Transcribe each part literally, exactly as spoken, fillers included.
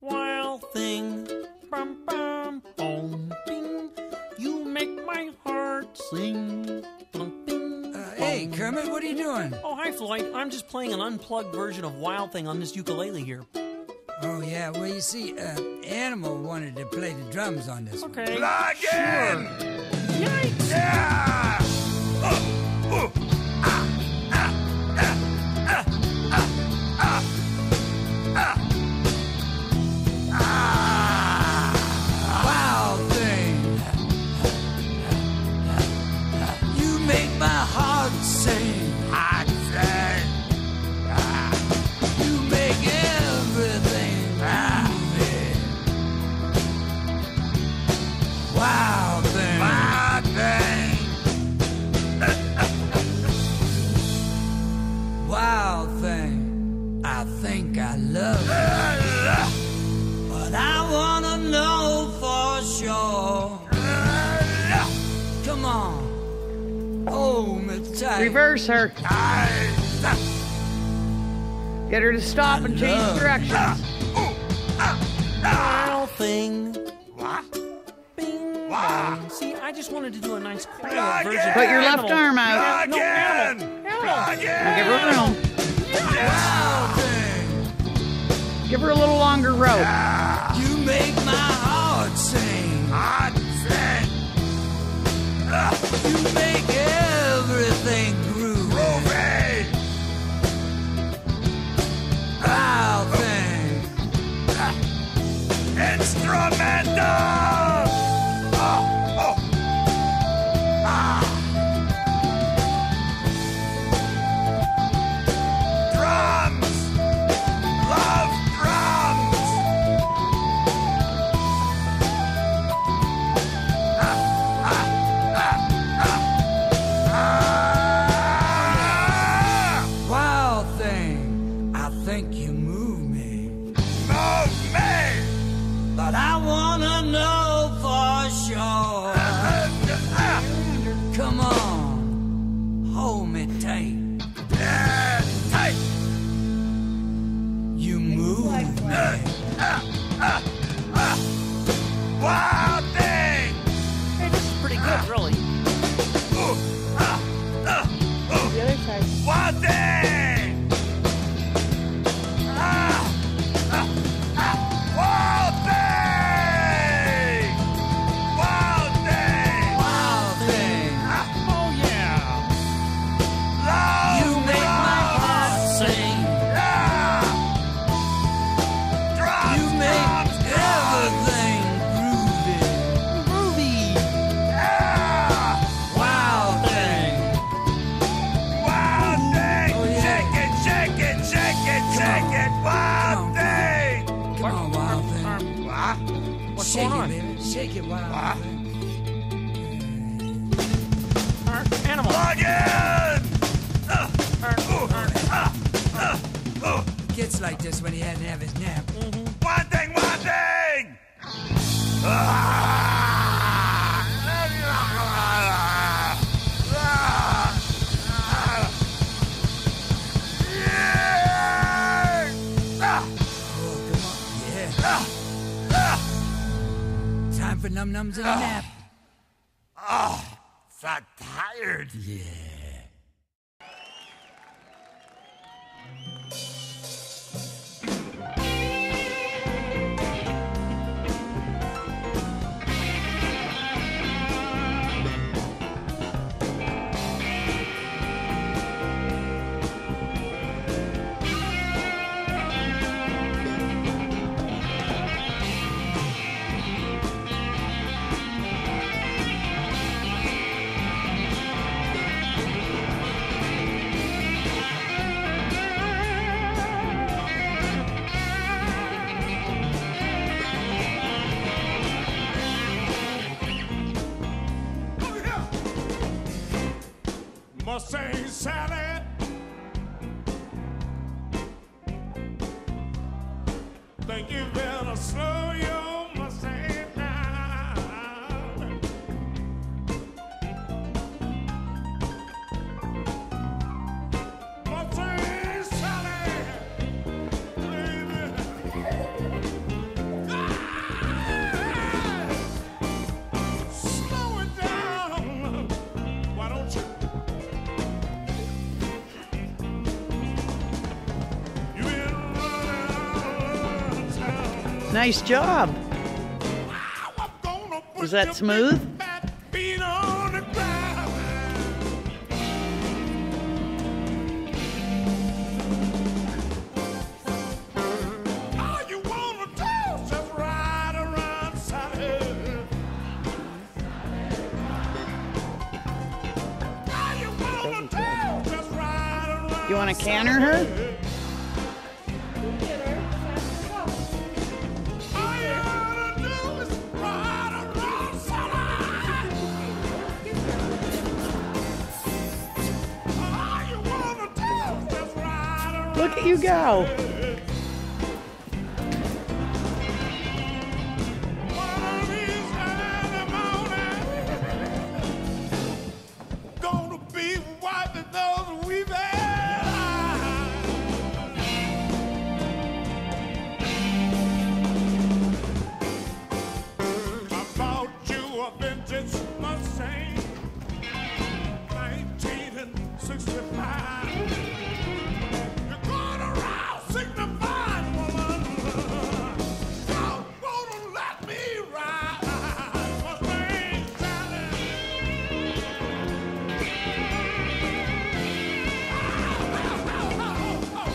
Wild thing, bum bum, bumping, you make my heart sing. Bumping, uh, hey, Kermit, what are you doing? Oh, hi, Floyd. I'm just playing an unplugged version of Wild Thing on this ukulele here. Oh, yeah, well, you see, uh, Animal wanted to play the drums on this okay. one. Okay. Plug in! Sure. Yikes! Yeah! Uh, uh, ah, ah, ah, ah, ah, ah. Reverse her. Get her to stop and change directions. Wild thing. Bing, bang. See, I just wanted to do a nice quiet version. Put your left arm out. No, Animal. Animal. Give her room. Wild thing. Give her a little longer rope. You make my heart sing. I sing. You make it. Everything groovy. Wild thing. Instrumental. Oh, oh. Ah. Drums. Love drums. Ah, ah. Wild thing! Hey, this is pretty good, really. Ooh, ah, ah, ooh. The other side. Wild thing! Ah, ah, ah. Wild thing! Wild thing! Wild thing! Ah. Oh, yeah! Love, you make love. My heart sing. Yeah! Drop, you make drop, everything. Shake it, baby. Shake it, Wild Thing. Our Animal. Plug in! Uh, our, ooh, our, uh, uh, uh, Gets like this when he hadn't had his nap. Mm-hmm. One thing, one thing! Oh, come on. Yeah. Time for num nums and a nap. Oh, so tired. Yeah. Must say salad. Think you better slow your mustang down. Must say salad, baby. Nice job. Was that smooth? You want to canter her? Look at you go.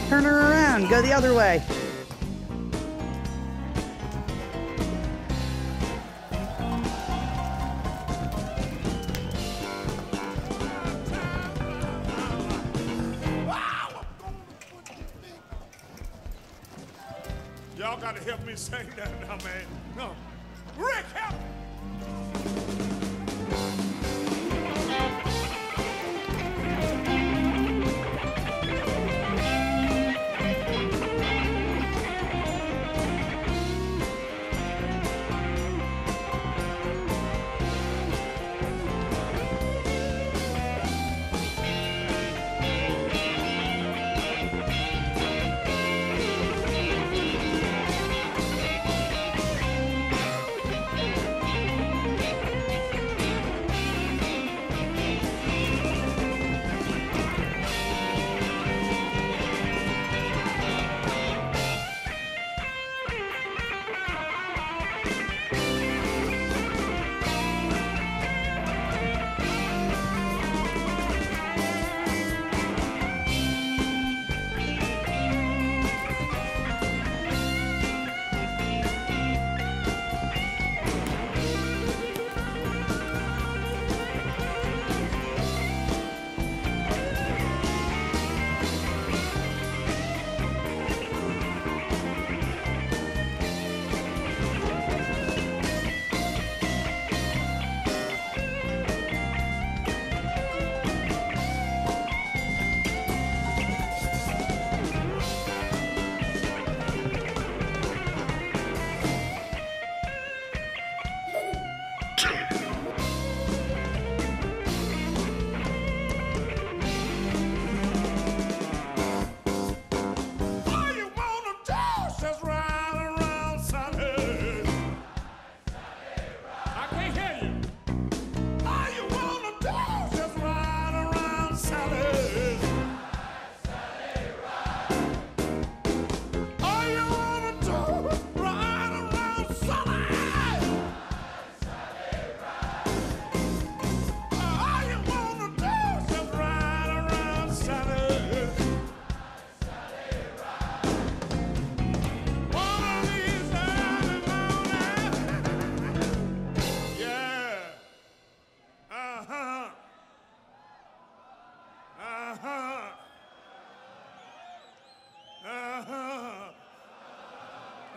Turn her around, go the other way. Y'all gotta help me sing that now, man. No. Rick, help me!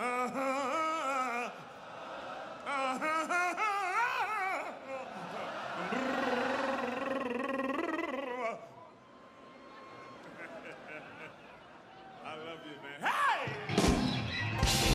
Uh-huh.